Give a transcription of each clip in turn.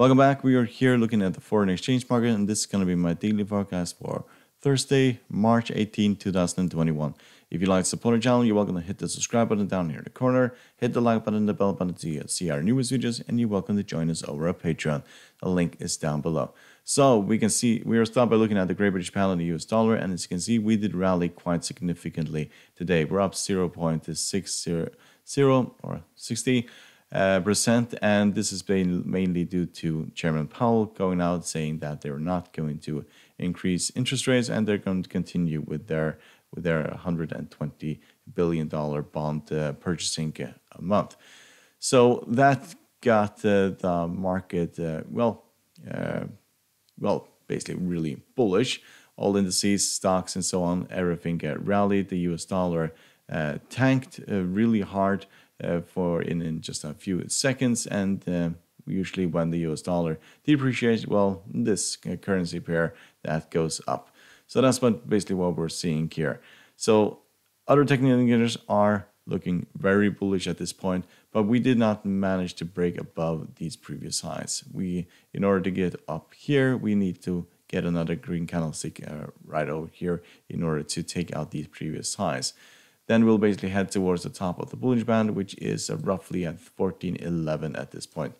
Welcome back. We are here looking at the foreign exchange market, and this is going to be my daily forecast for Thursday, March 18, 2021. If you like to support our channel, you're welcome to hit the subscribe button down here in the corner, hit the like button, the bell button to see our newest videos, and you're welcome to join us over at Patreon. The link is down below. So we can see we are stopped by looking at the Great British Pound and the US dollar, and as you can see, we did rally quite significantly today. We're up 0.600 or 60%, and this has been mainly due to Chairman Powell going out saying that they're not going to increase interest rates and they're going to continue with their $120 billion bond purchasing a month. So that got the market basically really bullish. All indices, stocks, and so on, everything rallied. The US dollar tanked really hard for just a few seconds, and usually when the US dollar depreciates, well, this currency pair that goes up. So that's basically what we're seeing here. So other technical indicators are looking very bullish at this point, but we did not manage to break above these previous highs. In order to get up here, we need to get another green candlestick right over here in order to take out these previous highs. Then we'll basically head towards the top of the bullish band, which is roughly at 14.11 at this point.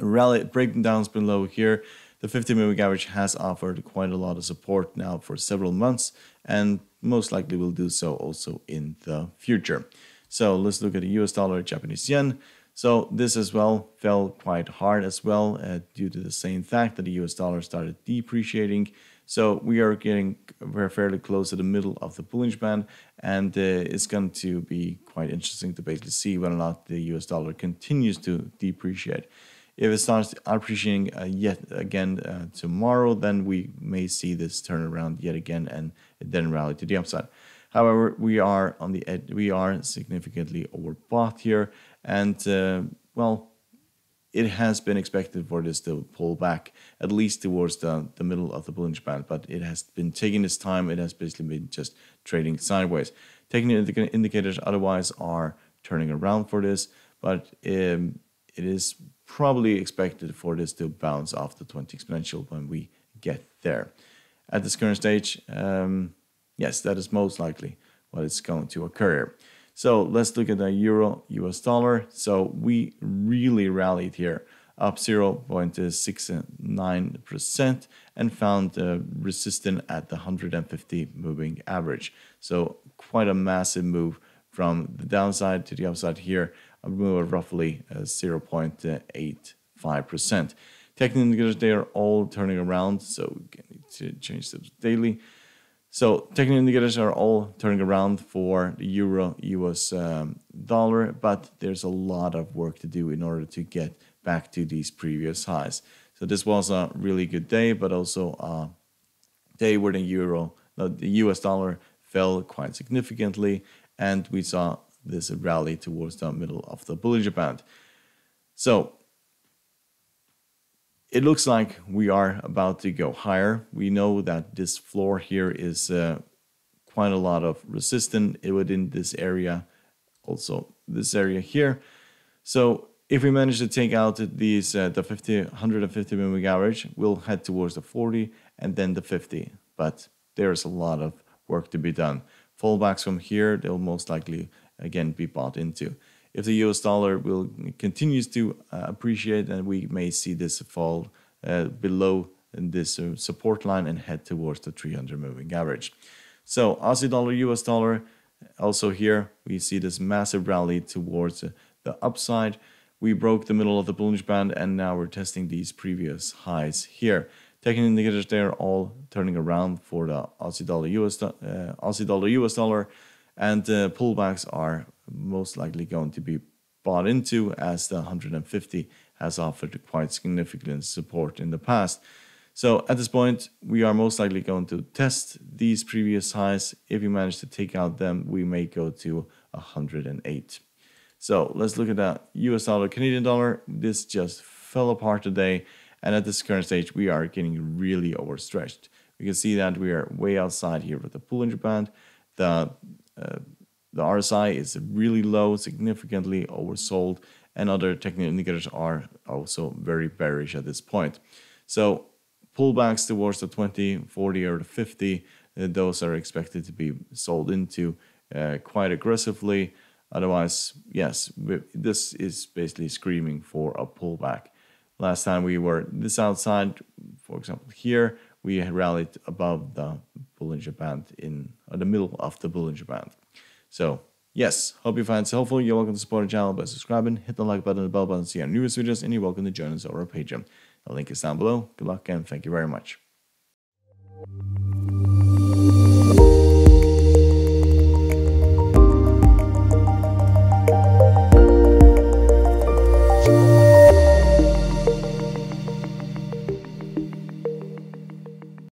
Rally breaking downs below here. The 50-minute average has offered quite a lot of support now for several months, and most likely will do so also in the future. So let's look at the US dollar, Japanese yen. So this as well fell quite hard as well due to the same fact that the US dollar started depreciating. So we're fairly close to the middle of the bullish band, and it's going to be quite interesting to basically see whether or not the US dollar continues to depreciate. If it starts appreciating yet again tomorrow, then we may see this turnaround yet again and then rally to the upside. However, we are significantly overbought here, and it has been expected for this to pull back at least towards the middle of the bullish band, but it has been taking its time. It has basically been just trading sideways. Technical indicators otherwise are turning around for this, but it is probably expected for this to bounce off the 20 exponential when we get there. At this current stage, yes, that is most likely what is going to occur here. So let's look at the euro US dollar. So we really rallied here, up 0.69%, and found resistance at the 150 moving average. So quite a massive move from the downside to the upside here, a move of roughly 0.85%. Technical indicators, they are all turning around. So we need to change those daily. So technical indicators are all turning around for the euro, US dollar, but there's a lot of work to do in order to get back to these previous highs. So this was a really good day, but also a day where the US dollar fell quite significantly, and we saw this rally towards the middle of the bullish band. So it looks like we are about to go higher. We know that this floor here is quite a lot of resistance within this area, also this area here. So if we manage to take out these the 150 moving average, we'll head towards the 40 and then the 50. But there's a lot of work to be done. Fallbacks from here, they'll most likely again be bought into. If the US dollar continues to appreciate, then we may see this fall below this support line and head towards the 300 moving average. So Aussie dollar, US dollar, also here we see this massive rally towards the upside. We broke the middle of the bullish band, and now we're testing these previous highs here. Technical indicators, they are all turning around for the Aussie dollar, US dollar, and pullbacks are most likely going to be bought into, as the 150 has offered quite significant support in the past. So at this point, we are most likely going to test these previous highs. If we manage to take out them, we may go to 108. So let's look at that US dollar, Canadian dollar. This just fell apart today, and at this current stage, we are getting really overstretched. We can see that we are way outside here with the bullish band. The RSI is really low, significantly oversold, and other technical indicators are also very bearish at this point. So pullbacks towards the 20, 40 or the 50, those are expected to be sold into quite aggressively. Otherwise, yes, this is basically screaming for a pullback. Last time we were this outside, for example, here, we had rallied above the Bollinger Band in the middle of the Bollinger Band. So yes, hope you find this helpful. You're welcome to support the channel by subscribing, hit the like button, the bell button to see our newest videos, and you're welcome to join us on our Patreon. The link is down below. Good luck and thank you very much.